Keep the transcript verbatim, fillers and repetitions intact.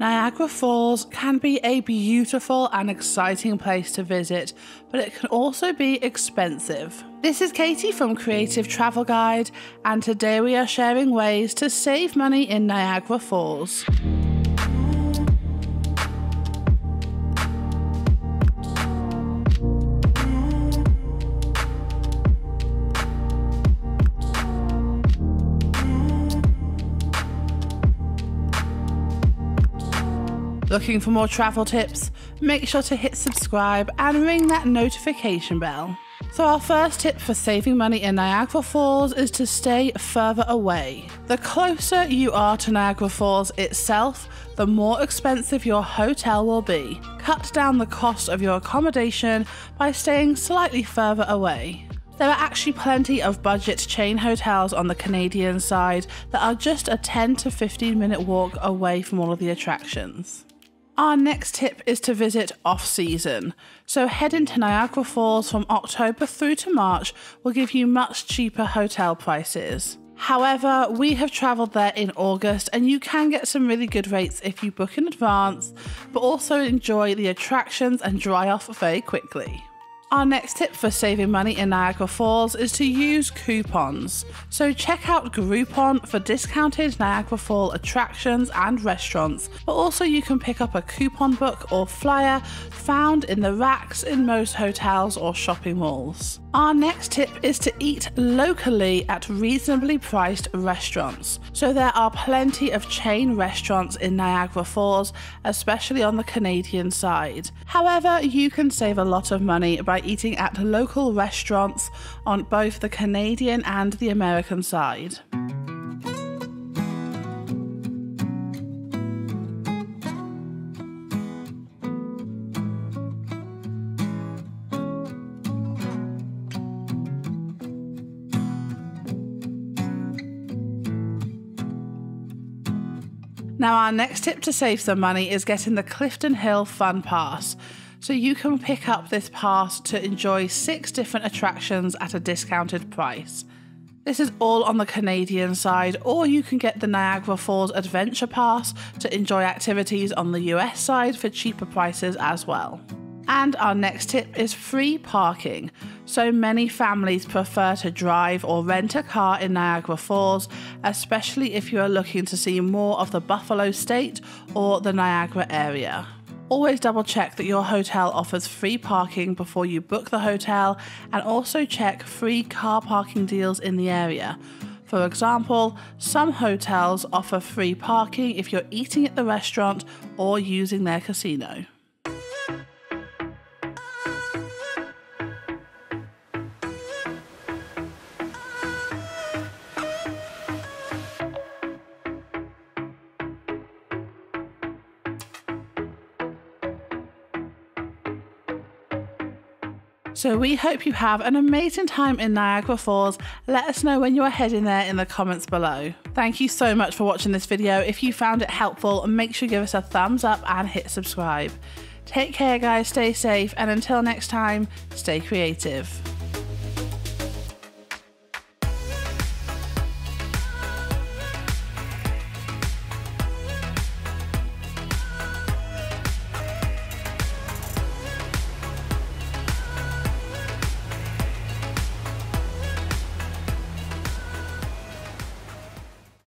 Niagara Falls can be a beautiful and exciting place to visit, but it can also be expensive. This is Katie from Creative Travel Guide, and today we are sharing ways to save money in Niagara Falls. Looking for more travel tips? Make sure to hit subscribe and ring that notification bell. So our first tip for saving money in Niagara Falls is to stay further away. The closer you are to Niagara Falls itself, the more expensive your hotel will be. Cut down the cost of your accommodation by staying slightly further away. There are actually plenty of budget chain hotels on the Canadian side that are just a ten to fifteen minute walk away from all of the attractions. Our next tip is to visit off-season. So heading to Niagara Falls from October through to March will give you much cheaper hotel prices. However, we have traveled there in August and you can get some really good rates if you book in advance, but also enjoy the attractions and dry off very quickly. Our next tip for saving money in Niagara Falls is to use coupons. So check out Groupon for discounted Niagara Falls attractions and restaurants, but also you can pick up a coupon book or flyer found in the racks in most hotels or shopping malls. Our next tip is to eat locally at reasonably priced restaurants. So there are plenty of chain restaurants in Niagara Falls, especially on the Canadian side. However, you can save a lot of money by eating at local restaurants on both the Canadian and the American side. Now our next tip to save some money is getting the Clifton Hill Fun Pass. So you can pick up this pass to enjoy six different attractions at a discounted price. This is all on the Canadian side, or you can get the Niagara Falls Adventure Pass to enjoy activities on the U S side for cheaper prices as well. And our next tip is free parking. So many families prefer to drive or rent a car in Niagara Falls, especially if you are looking to see more of the Buffalo State or the Niagara area. Always double check that your hotel offers free parking before you book the hotel, and also check free car parking deals in the area. For example, some hotels offer free parking if you're eating at the restaurant or using their casino. So we hope you have an amazing time in Niagara Falls. Let us know when you are heading there in the comments below. Thank you so much for watching this video. If you found it helpful, make sure you give us a thumbs up and hit subscribe. Take care guys, stay safe, and until next time, stay creative.